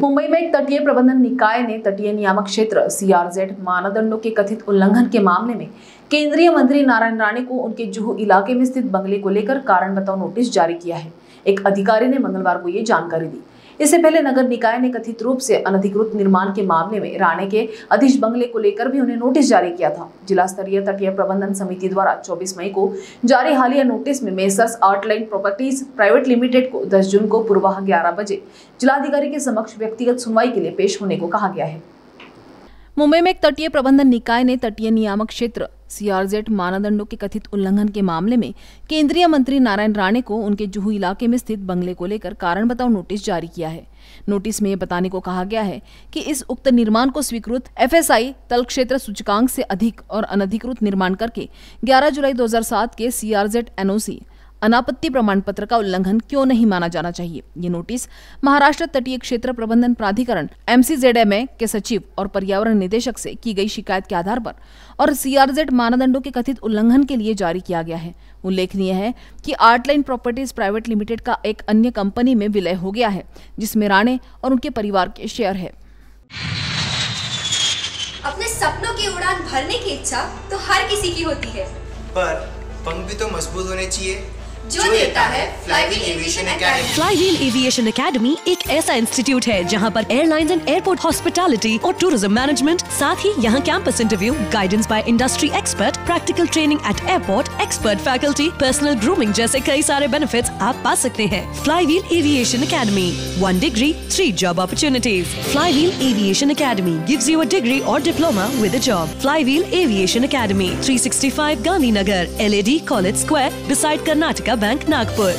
मुंबई में तटीय प्रबंधन निकाय ने तटीय नियामक क्षेत्र (सीआरजेड) मानदंडों के कथित उल्लंघन के मामले में केंद्रीय मंत्री नारायण राणे को उनके जुहू इलाके में स्थित बंगले को लेकर कारण बताओ नोटिस जारी किया है। एक अधिकारी ने मंगलवार को ये जानकारी दी। इससे पहले नगर निकाय ने कथित रूप से अनधिकृत निर्माण के मामले में राणे के अधीश बंगले को लेकर भी उन्हें नोटिस जारी किया था। जिला स्तरीय तटीय प्रबंधन समिति द्वारा 24 मई को जारी हालिया नोटिस में messrs Artline properties private limited को 10 जून को पूर्वाह 11 बजे जिलाधिकारी के समक्ष व्यक्तिगत सुनवाई के लिए पेश होने को कहा गया है। मुंबई में एक तटीय प्रबंधन निकाय ने तटीय नियामक क्षेत्र (सीआरजेड) मानदंडों के कथित उल्लंघन के मामले में केंद्रीय मंत्री नारायण राणे को उनके जुहू इलाके में स्थित बंगले को लेकर कारण बताओ नोटिस जारी किया है। नोटिस में ये बताने को कहा गया है कि इस उक्त निर्माण को स्वीकृत FSI तल क्षेत्र सूचकांक से अधिक और अनधिकृत निर्माण करके 11 जुलाई 2007 के CRZ NOC अनापत्ति प्रमाण पत्र का उल्लंघन क्यों नहीं माना जाना चाहिए। ये नोटिस महाराष्ट्र तटीय क्षेत्र प्रबंधन प्राधिकरण MCZMA के सचिव और पर्यावरण निदेशक से की गई शिकायत के आधार पर और CRZ मानदंडों के कथित उल्लंघन के लिए जारी किया गया है। उल्लेखनीय है कि आर्टलाइन प्रॉपर्टीज प्राइवेट लिमिटेड का एक अन्य कंपनी में विलय हो गया है, जिसमें राणे और उनके परिवार के शेयर है। अपने सपनों की उड़ान भरने की इच्छा तो हर किसी की होती है, पर पंख भी तो मजबूत होने चाहिए जो देता है fly wheel aviation academy. Fly wheel aviation academy एक ऐसा इंस्टीट्यूट है जहां पर एयरलाइंस एंड एयरपोर्ट हॉस्पिटैलिटी और टूरिज्म मैनेजमेंट, साथ ही यहां campus interview, guidance by industry expert, practical training at airport, expert faculty, personal grooming जैसे कई सारे बेनिफिट्स आप पा सकते हैं। Fly wheel aviation academy, 1 degree 3 job opportunities. Fly wheel aviation academy gives you a degree और diploma with a job. Fly wheel aviation academy, 365 Gandhinagar, LAD college square, डिसाइड Karnataka bank, Nagpur.